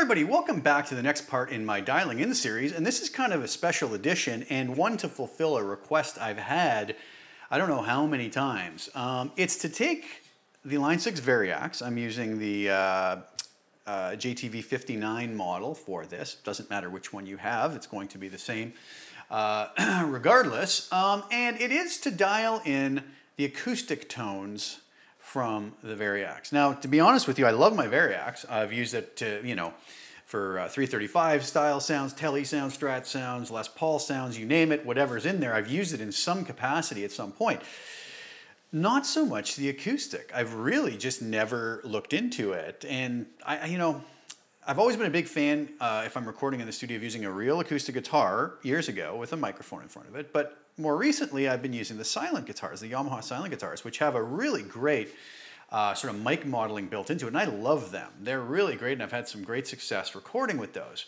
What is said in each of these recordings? everybody, welcome back to the next part in my dialing in series, and this is kind of a special edition and one to fulfill a request I've had I don't know how many times. It's to take the Line 6 Variax. I'm using the JTV-59 model for this. Doesn't matter which one you have, it's going to be the same regardless. And it is to dial in the acoustic tones from the Variax. Now, to be honest with you, I love my Variax. I've used it to, you know, for 335 style sounds, tele sounds, strat sounds, Les Paul sounds, you name it, whatever's in there. I've used it in some capacity at some point. Not so much the acoustic. I've really just never looked into it. And I've always been a big fan, if I'm recording in the studio, of using a real acoustic guitar years ago with a microphone in front of it. But more recently, I've been using the silent guitars, the Yamaha silent guitars, which have a really great sort of mic modeling built into it, and I love them. They're really great, and I've had some great success recording with those.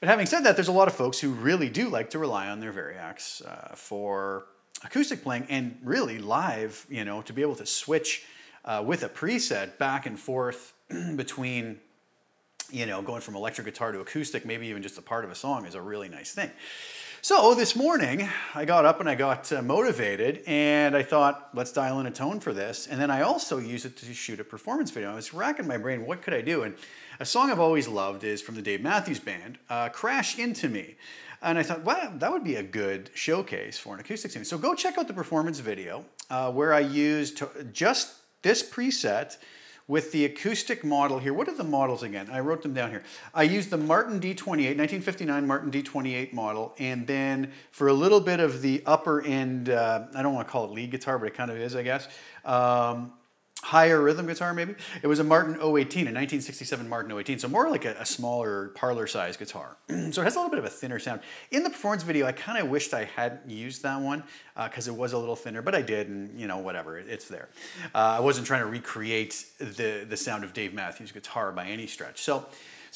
But having said that, there's a lot of folks who really do like to rely on their Variax for acoustic playing, and really live, you know, to be able to switch with a preset back and forth between, you know, going from electric guitar to acoustic, maybe even just a part of a song, is a really nice thing. So this morning, I got up and I got motivated, and I thought, let's dial in a tone for this. And then I also used it to shoot a performance video. I was racking my brain, what could I do? And a song I've always loved is from the Dave Matthews Band, Crash Into Me. And I thought, wow, that would be a good showcase for an acoustic scene. So go check out the performance video where I used just this preset with the acoustic model here. What are the models again? I wrote them down here. I used the Martin D-28, 1959 Martin D-28 model, and then for a little bit of the upper end, I don't want to call it lead guitar, but it kind of is, I guess. Higher rhythm guitar, maybe. It was a Martin O-18, a 1967 Martin O-18, so more like a smaller parlor-sized guitar. So it has a little bit of a thinner sound. In the performance video, I kind of wished I hadn't used that one because it was a little thinner, but I did, and you know, whatever, it's there. I wasn't trying to recreate the sound of Dave Matthews' guitar by any stretch. So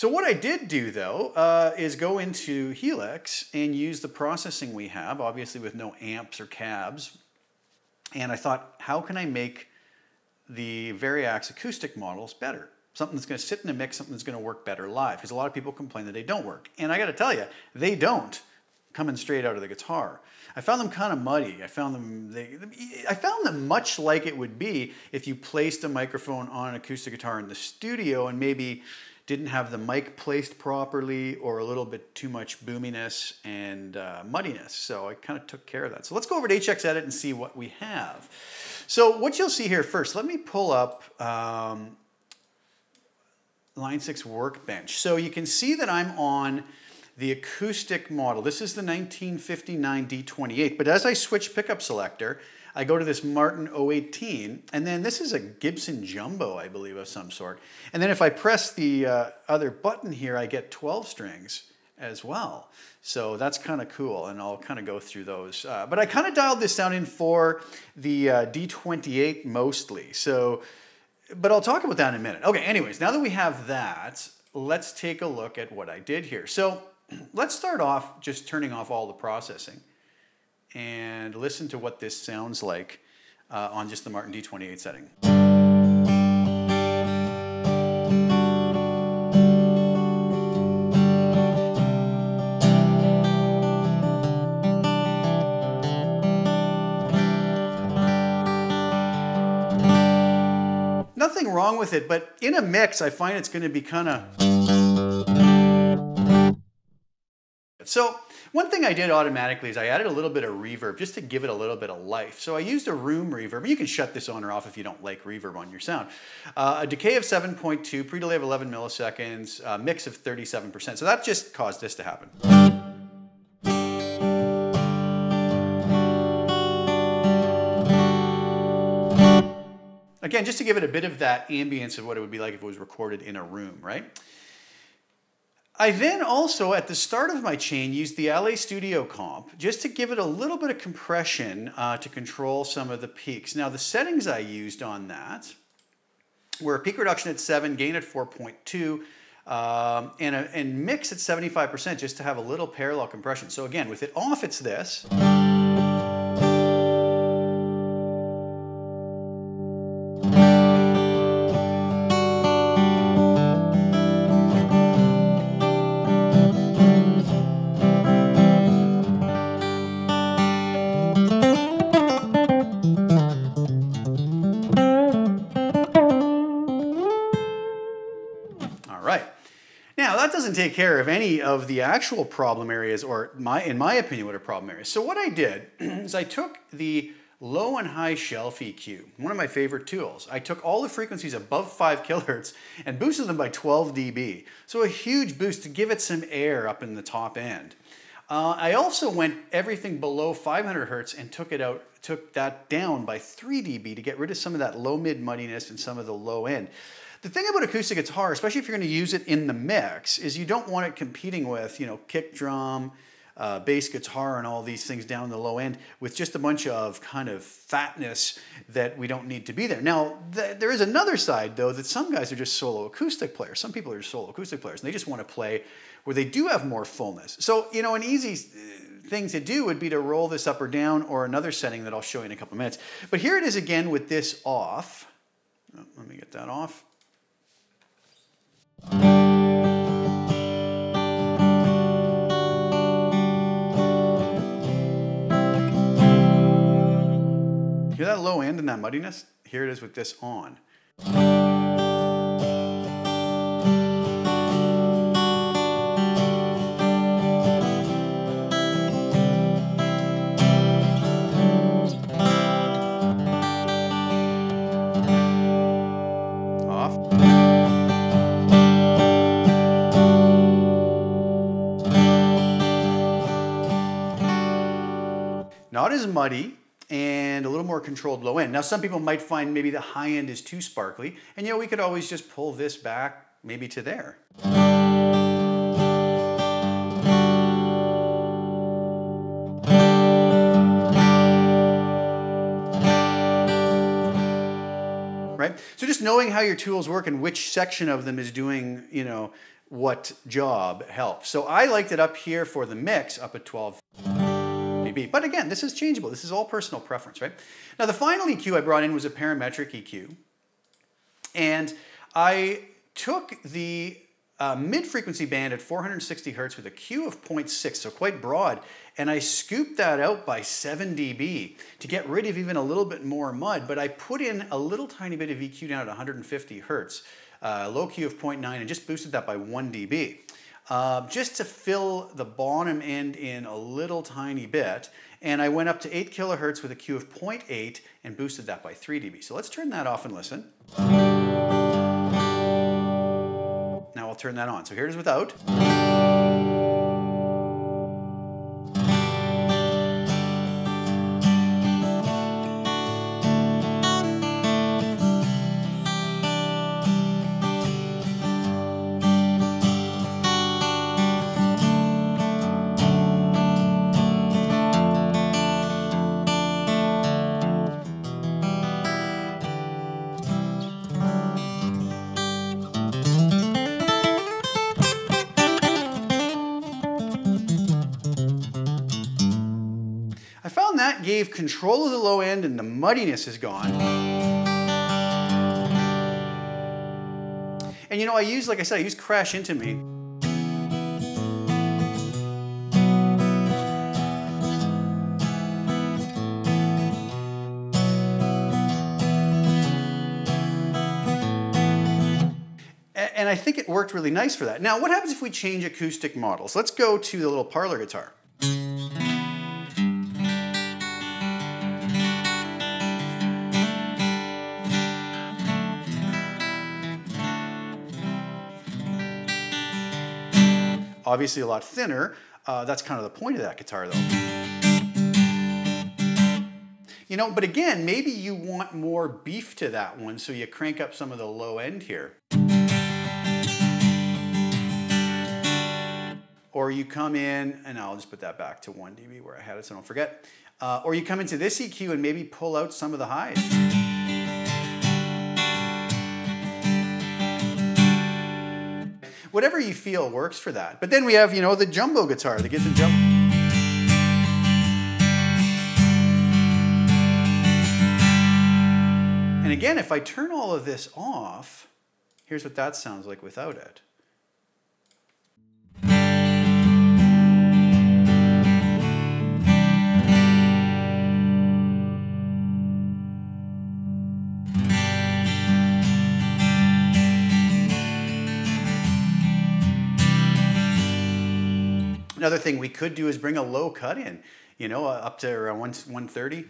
what I did do, though, is go into Helix and use the processing we have, obviously with no amps or cabs, and I thought, how can I make the Variax acoustic models better? Something that's going to sit in a mix, something that's going to work better live, because a lot of people complain that they don't work. And I got to tell you, they don't, coming straight out of the guitar. I found them kind of muddy. I found them much like it would be if you placed a microphone on an acoustic guitar in the studio and maybe didn't have the mic placed properly, or a little bit too much boominess and muddiness. So I kind of took care of that. So let's go over to HX Edit and see what we have. So what you'll see here first, let me pull up Line 6 Workbench. So you can see that I'm on the acoustic model. This is the 1959 D28, but as I switch pickup selector, I go to this Martin O-18, and then this is a Gibson jumbo, I believe, of some sort. And then if I press the other button here, I get 12 strings as well. So that's kind of cool, and I'll kind of go through those. But I kind of dialed this down in for the D28 mostly. So, but I'll talk about that in a minute. Okay, anyways, now that we have that, let's take a look at what I did here. So let's start off just turning off all the processing and listen to what this sounds like on just the Martin D28 setting. Nothing wrong with it, but in a mix, I find it's going to be kind of... So one thing I did automatically is I added a little bit of reverb just to give it a little bit of life. So I used a room reverb. You can shut this on or off if you don't like reverb on your sound. A decay of 7.2, pre-delay of 11 milliseconds, a mix of 37%. So that just caused this to happen. Again, just to give it a bit of that ambience of what it would be like if it was recorded in a room, right? I then also, at the start of my chain, used the LA Studio Comp just to give it a little bit of compression to control some of the peaks. Now, the settings I used on that were peak reduction at 7, gain at 4.2, and mix at 75% just to have a little parallel compression. So again, with it off, it's this. doesn't take care of any of the actual problem areas, or in my opinion, what are problem areas. So what I did is I took the low and high shelf EQ, one of my favorite tools. I took all the frequencies above 5 kHz and boosted them by 12 dB. So a huge boost to give it some air up in the top end. I also went everything below 500 Hz and took that down by 3 dB to get rid of some of that low mid muddiness and some of the low end. The thing about acoustic guitar, especially if you're going to use it in the mix, is you don't want it competing with, you know, kick drum, bass guitar and all these things down the low end with just a bunch of kind of fatness that we don't need to be there. Now, there is another side though, that some guys are just solo acoustic players. Some people are just solo acoustic players and they just want to play where they do have more fullness. So, you know, an easy thing to do would be to roll this up or down, or another setting that I'll show you in a couple minutes. But here it is again with this off. Oh, let me get that off. Hear that low end and that muddiness? Here it is with this on. Not as muddy and a little more controlled low end. Now some people might find maybe the high end is too sparkly, and you know, we could always just pull this back maybe to there. Right? So just knowing how your tools work and which section of them is doing, you know, what job helps. So I liked it up here for the mix up at 12. But again, this is changeable. This is all personal preference, right? Now, the final EQ I brought in was a parametric EQ. And I took the mid-frequency band at 460 Hz with a Q of 0.6, so quite broad, and I scooped that out by 7 dB to get rid of even a little bit more mud, but I put in a little tiny bit of EQ down at 150 Hz, low Q of 0.9, and just boosted that by 1 dB. Just to fill the bottom end in a little tiny bit, and I went up to 8 kHz with a Q of 0.8 and boosted that by 3 dB. So let's turn that off and listen. Now I'll turn that on. So here it is without. That gave control of the low end and the muddiness is gone. And you know, I use, like I said, I use Crash Into Me. And I think it worked really nice for that. Now, what happens if we change acoustic models? Let's go to the little parlor guitar. Obviously a lot thinner. That's kind of the point of that guitar though. You know, but again, maybe you want more beef to that one, so you crank up some of the low end here. Or you come in, and I'll just put that back to 1 dB where I had it so I don't forget. Or you come into this EQ and maybe pull out some of the highs. Whatever you feel works for that. But then we have, you know, the jumbo guitar, the Gibson jumbo. And again, if I turn all of this off, here's what that sounds like without it. Another thing we could do is bring a low cut in, you know, up to around 130.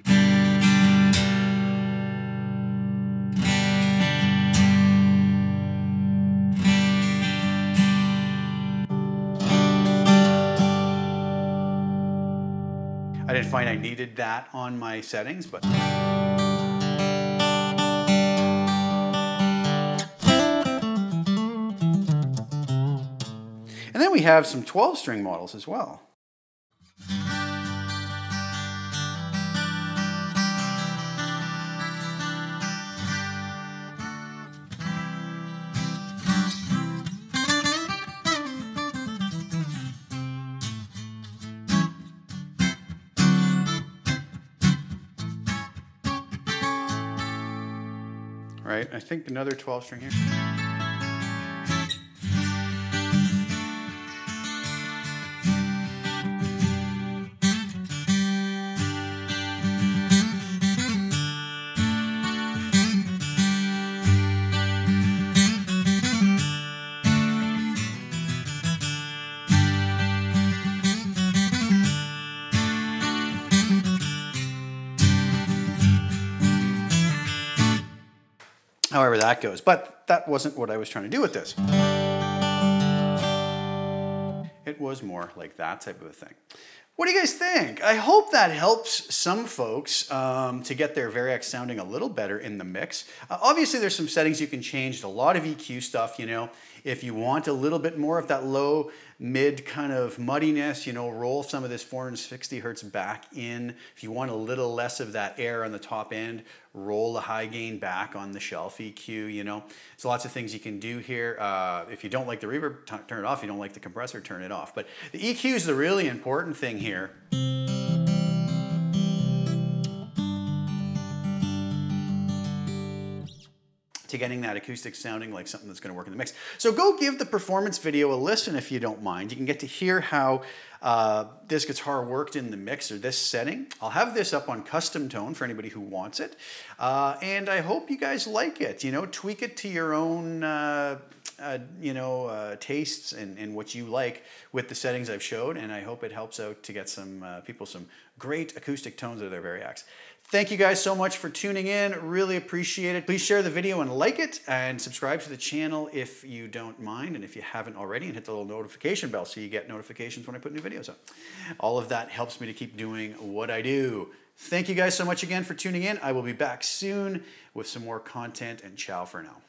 I didn't find I needed that on my settings, but... And then we have some 12-string models as well. Right, I think another 12-string here. However that goes, but that wasn't what I was trying to do with this. It was more like that type of a thing. What do you guys think? I hope that helps some folks to get their Variax sounding a little better in the mix. Obviously there's some settings you can change, a lot of EQ stuff, you know. If you want a little bit more of that low mid kind of muddiness, you know, roll some of this 460 hertz back in. If you want a little less of that air on the top end, roll the high gain back on the shelf EQ, you know. So lots of things you can do here. If you don't like the reverb, turn it off. If you don't like the compressor, turn it off. But the EQ is the really important thing here. To getting that acoustic sounding like something that's going to work in the mix. So go give the performance video a listen if you don't mind. You can get to hear how this guitar worked in the mix or this setting. I'll have this up on Custom Tone for anybody who wants it. And I hope you guys like it. You know, tweak it to your own tastes and what you like with the settings I've showed, and I hope it helps out to get some people some great acoustic tones out of their Variax. Thank you guys so much for tuning in. Really appreciate it. Please share the video and like it, and subscribe to the channel if you don't mind, and if you haven't already, and hit the little notification bell so you get notifications when I put new videos up. All of that helps me to keep doing what I do. Thank you guys so much again for tuning in. I will be back soon with some more content, and ciao for now.